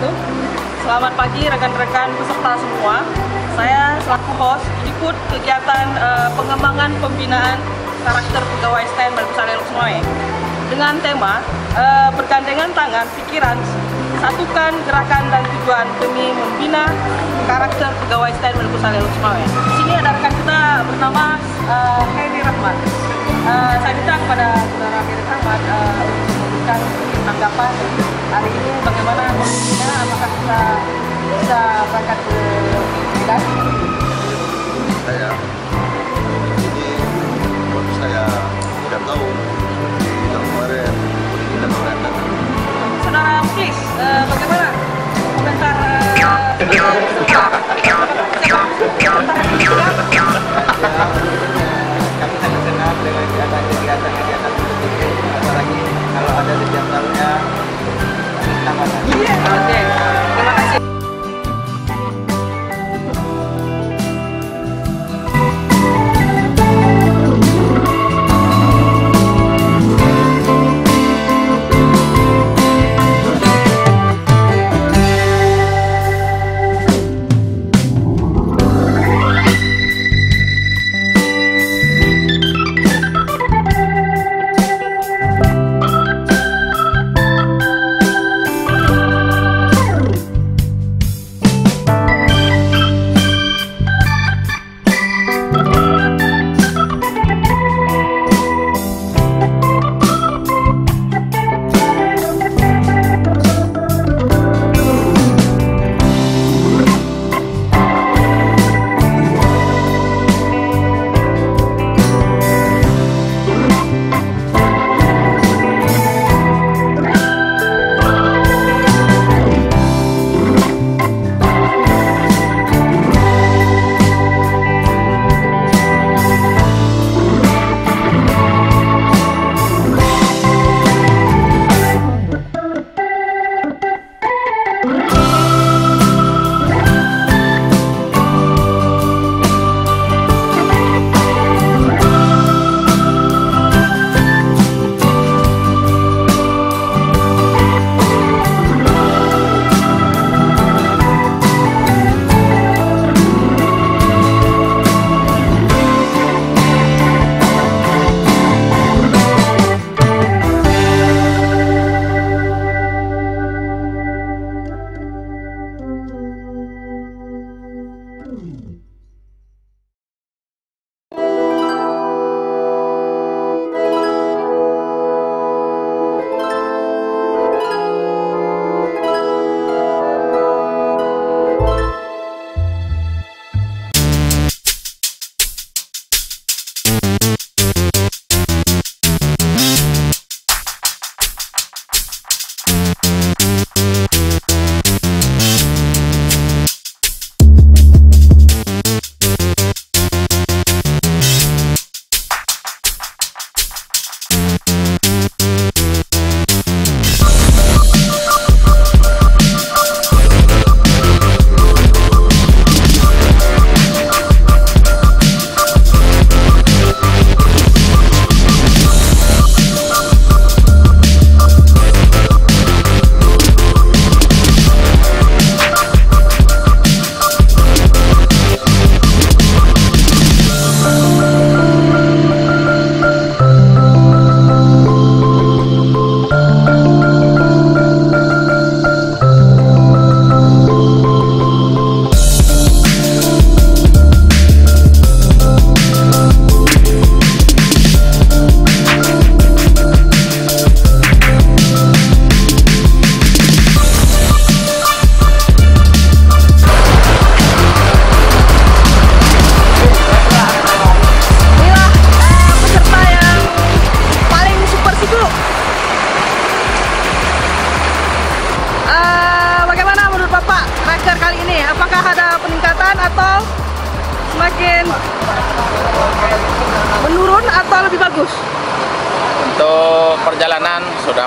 wabarakatuh. Selamat pagi rekan-rekan peserta semua. Saya selaku host ikut kegiatan pengembangan pembinaan karakter pegawai STAIN Malikussaleh Lhokseumawe dengan tema bergandengan tangan pikiran satukan gerakan dan tujuan demi membina karakter pegawai STAIN Malikussaleh Lhokseumawe. Di sini ada rekan kita bernama KD Rahman. Saya minta kepada saudara KD Rahman untuk memberikan tanggapan hari ini bagaimana kondisinya, apakah kita bisa berangkat ke Medan? Saya tidak tahu tahun kemarin kita berangkat. Saudara Muklis, bagaimana komentar kami sangat senang dengan kegiatan-kegiatan seperti ini, apalagi kalau ada setiap tahunnya tambahan. Terima kasih.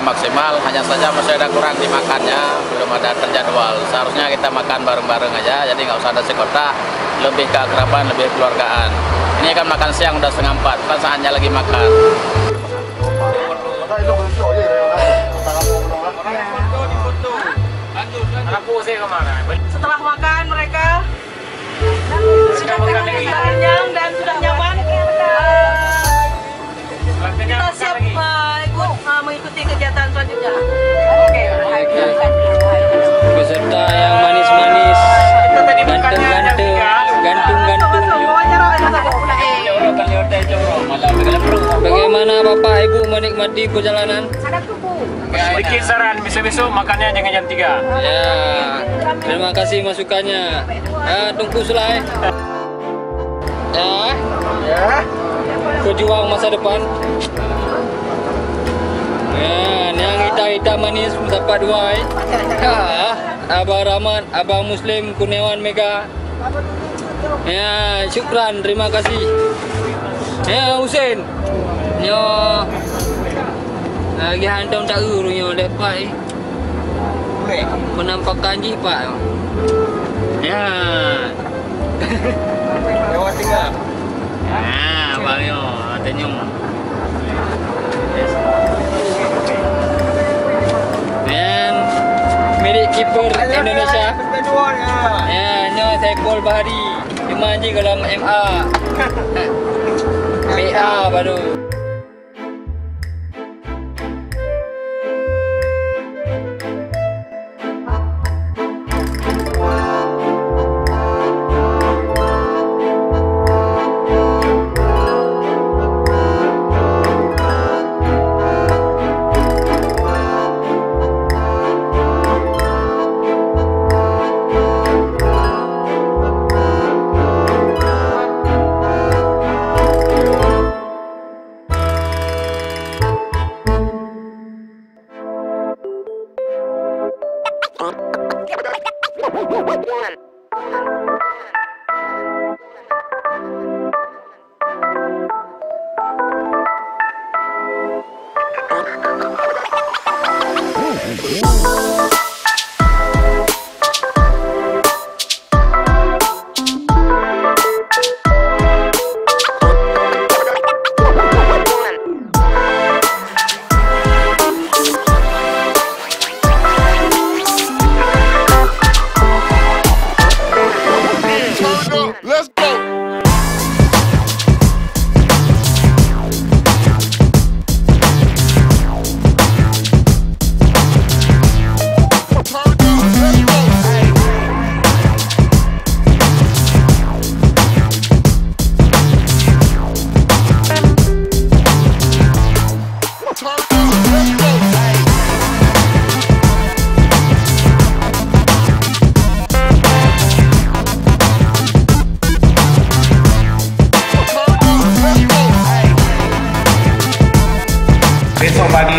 Maksimal, hanya saja masih ada kurang dimakannya, belum ada terjadwal. Seharusnya kita makan bareng-bareng aja, jadi nggak usah ada sekota, lebih keakraban, lebih keluargaan. Ini kan makan siang udah 3:30, kan saatnya lagi makan. Setelah makan mereka sudah kenyang dan sudah nyaman. Kita siap mengikuti kegiatan selanjutnya. Oke, peserta yang manis-manis, ganteng-ganteng, gantung-gantung. Bagaimana Bapak Ibu menikmati perjalanan? Sedikit saran, besok-besok makannya jangan jam 3. Ya, terima kasih masukannya. Tunggu selai. Ya, pejuang masa depan. Ya, yang hitam-hitam manis dapat dua. Abang Rahmat, Abang Muslim, Kurniawan Mega. Ya, syukran, terima kasih. Ya, Husin. Yo. Lagi hantam tak urunyo lepai. Penampakan ji pak. Ya. Lewat tinggal. Ah, bang yo, tenyum. Dan milik kiper Indonesia. Ya, nyo sekol bahari. Cuma ji kalau MA. MA baru.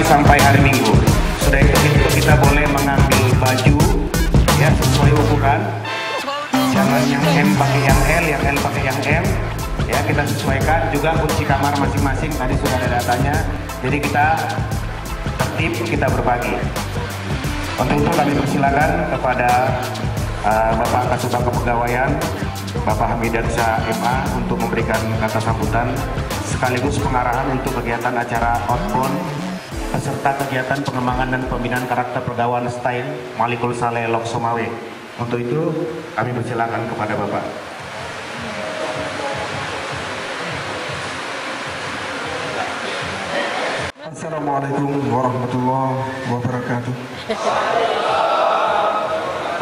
Sampai hari Minggu. Sudah itu kita boleh mengambil baju ya sesuai ukuran. Jangan yang M pakai yang L, yang L pakai yang M. Ya, kita sesuaikan juga kunci kamar masing-masing, tadi sudah ada datanya. Jadi kita tertib, kita berbagi. Untuk itu kami persilakan kepada Bapak Kasubag Kepegawaian, Bapak Hamidat Sa MA untuk memberikan kata sambutan sekaligus pengarahan untuk kegiatan acara outbound peserta kegiatan pengembangan dan pembinaan karakter pergaulan STAIN Malikussaleh Lhokseumawe. Untuk itu kami persilakan kepada Bapak. Assalamualaikum warahmatullahi wabarakatuh.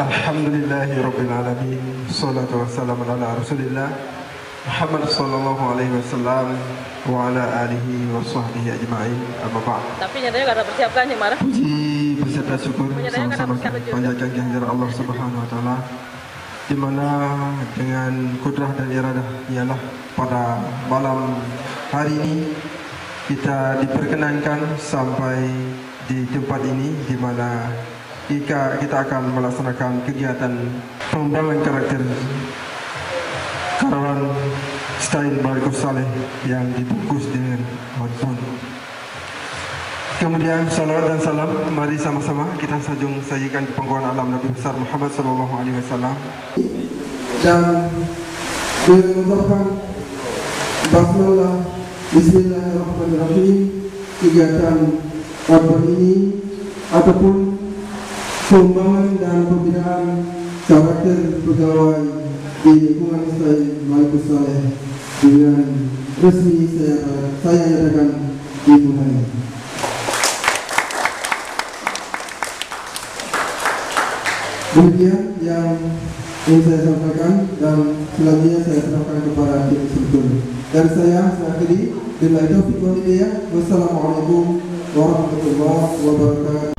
Alhamdulillahirabbil alamin. Shalatu wassalamu ala Rasulillah Muhammad sallallahu alaihi wasallam wa ala alihi wa sahbihi ajma'in. Amma ba'd. Tapi nyatanya enggak ada persiapan ya, Marah. Puji beserta syukur sama-sama panjatkan kehadirat Allah Subhanahu wa taala di mana dengan kudrah dan iradah ialah pada malam hari ini kita diperkenankan sampai di tempat ini di mana kita akan melaksanakan kegiatan pengembangan karakter Karawan STAIN Malikussaleh yang dibungkus dengan outbound. Kemudian salawat dan salam mari sama-sama kita sanjung sajikan pangkuan alam Nabi besar Muhammad sallallahu alaihi wasallam dan mengucapkan basmalah bismillahirrahmanirrahim. Kegiatan outbound ini ataupun Perumpamaan dan pembinaan karakter pegawai di lingkungan STAIN Malikussaleh dengan resmi saya nyatakan dimulai. Demikian yang ingin saya sampaikan dan selanjutnya saya serahkan kepada tim struktur. Dan saya akhiri dengan taufiq wal hidayah. Wassalamualaikum warahmatullahi wabarakatuh.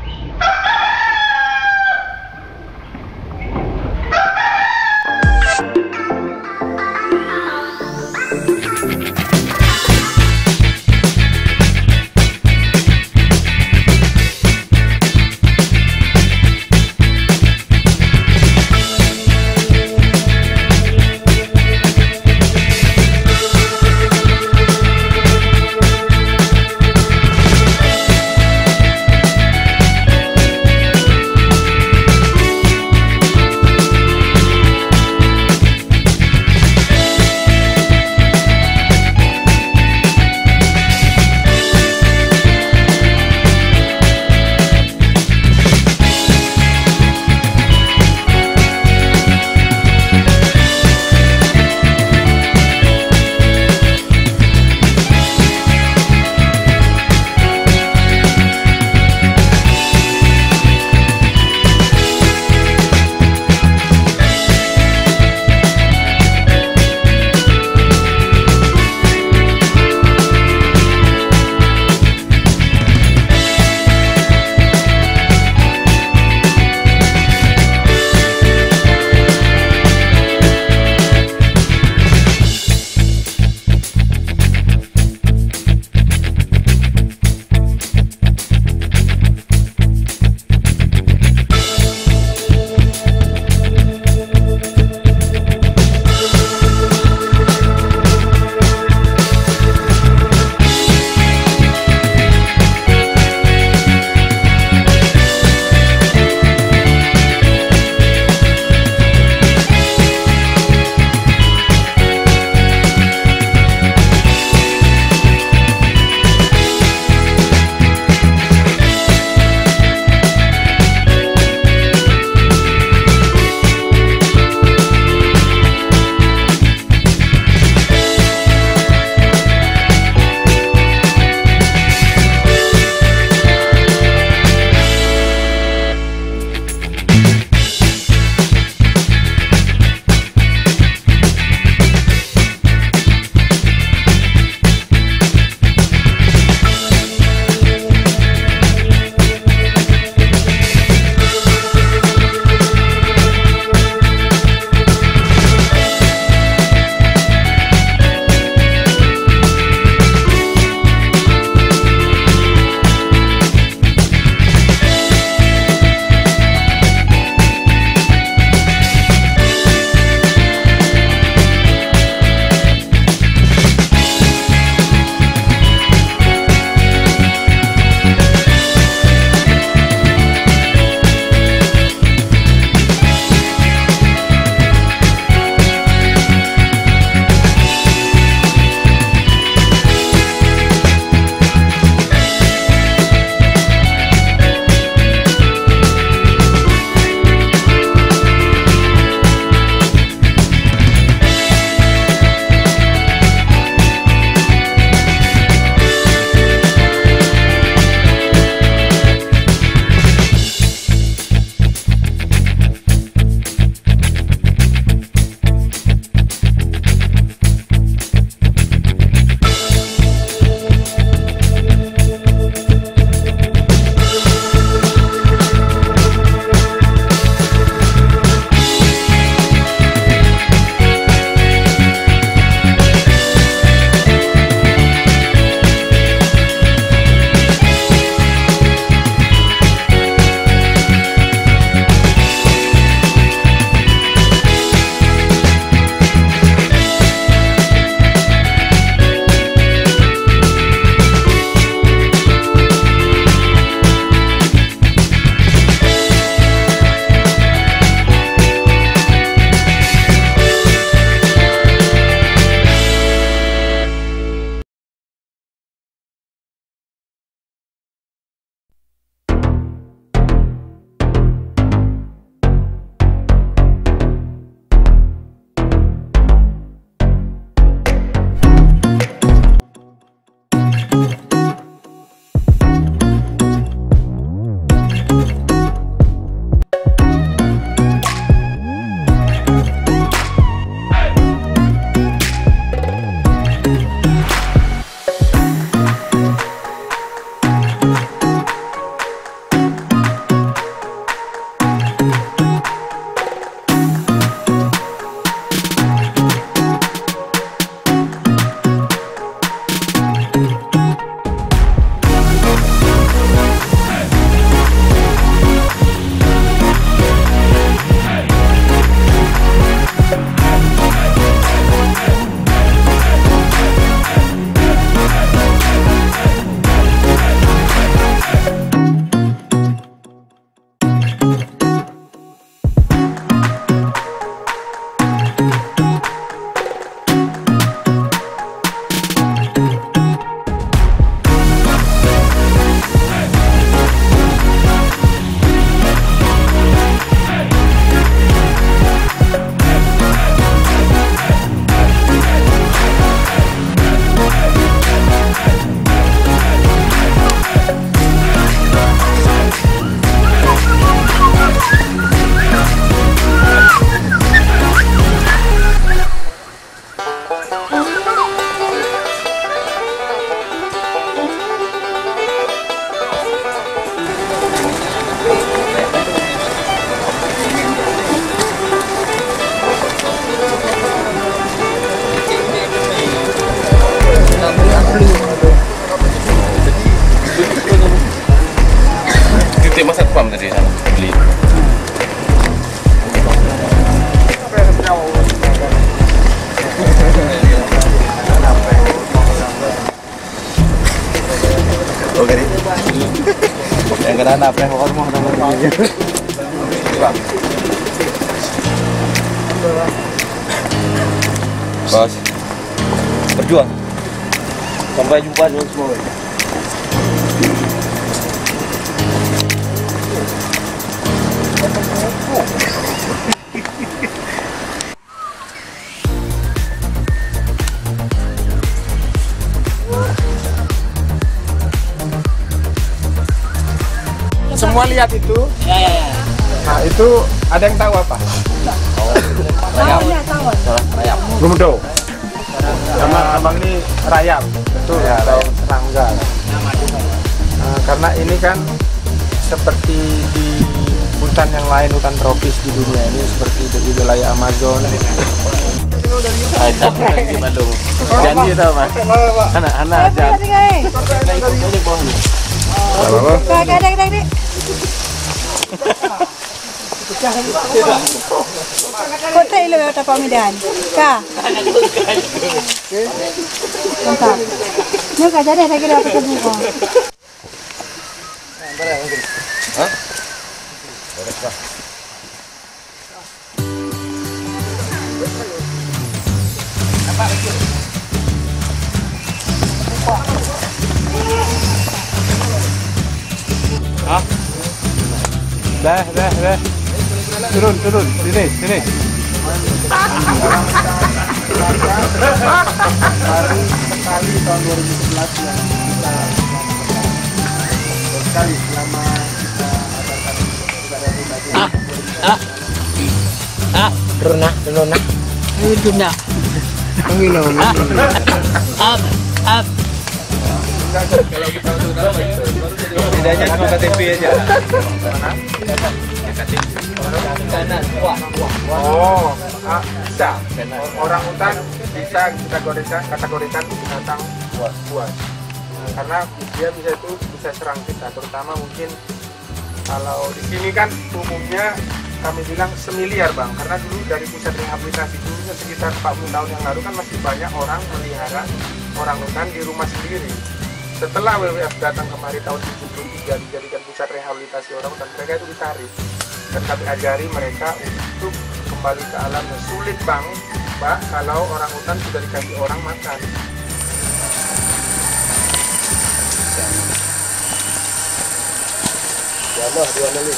gara-gara nafkah pokok rumah teman-teman. Bos, berjuang. Sampai jumpa dulu semua. Semua lihat itu. Ya. Nah, itu ada yang tahu apa? Rayap. Rayap. Gumdo. Nama abang ini rayap. Betul ya, rayap serangga. Nah, karena ini kan seperti di hutan yang lain, hutan tropis di dunia ini seperti di wilayah Amazon. Janji tau mas. Anak-anak aja. Kota ilo ya utapa Medan. Ka. Lengkap. Nih kaca deh lagi dapat buku. Hah? Apa lagi? Hah? Dah. Turun. Sini. Baru sekali tahun 2011 ya. Sekali selama kita adakan ibadah pribadi. Turun. Turun. Up. Kalau kita udah bedanya cuma KTP aja. Oh, bisa. Orang hutan bisa kita kategorikan binatang buas. Karena dia bisa serang kita, terutama mungkin kalau di sini kan umumnya kami bilang semiliar bang, karena dulu dari pusat rehabilitasi dulu sekitar 40 tahun yang lalu kan masih banyak orang melihara orang hutan di rumah sendiri. Setelah WWF datang kemari tahun 1973 dijadikan pusat rehabilitasi orang hutan, mereka itu ditarik dan kami ajari mereka untuk kembali ke alamnya. Sulit bang, kalau orang hutan sudah dikasih orang makan. Ya Allah, dua kali.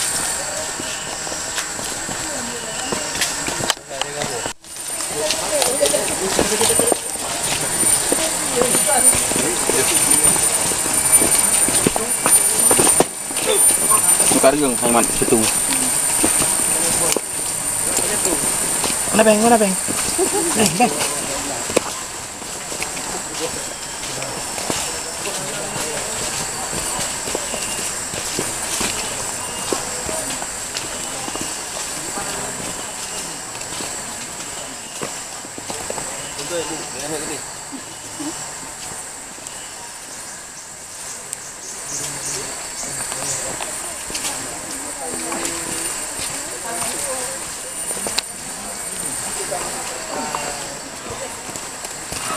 Karung hangman betul. Mana bang? Nih.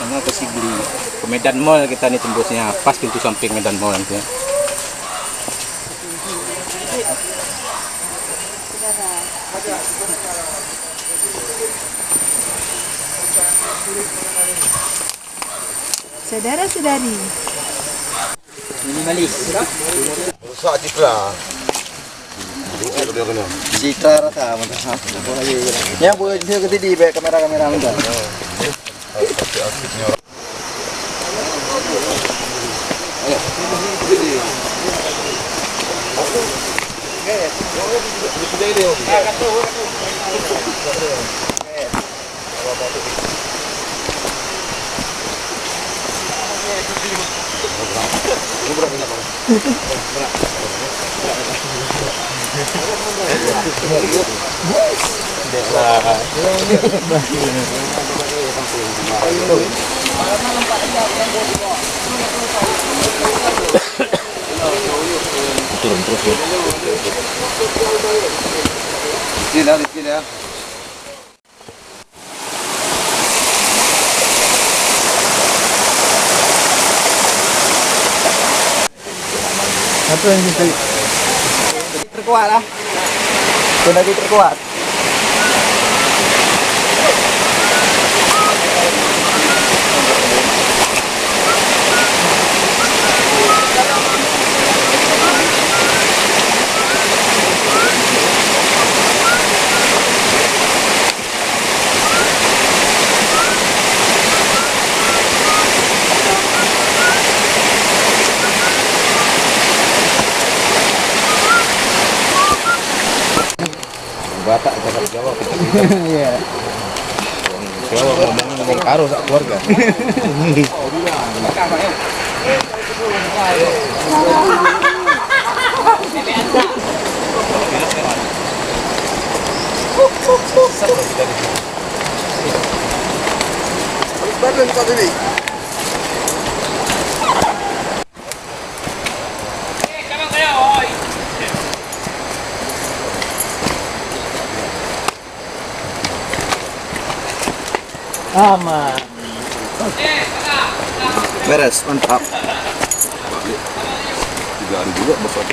Karena ke Sigli, ke Medan Mall kita nih tembusnya, pas pintu samping Medan Mall nanti ya. Saudara-saudari. Minimalis. Rusak ciklah. Ciklah rata. Ya, boleh juga tadi baik kamera-kamera enggak. Turun terus. Apa yang terkuat lah. Donasi terkuat. Batak jangan jawab. Iya. Jawab ngomong karo sak keluarga. Aman. Beres, mantap. 3 hari juga besok.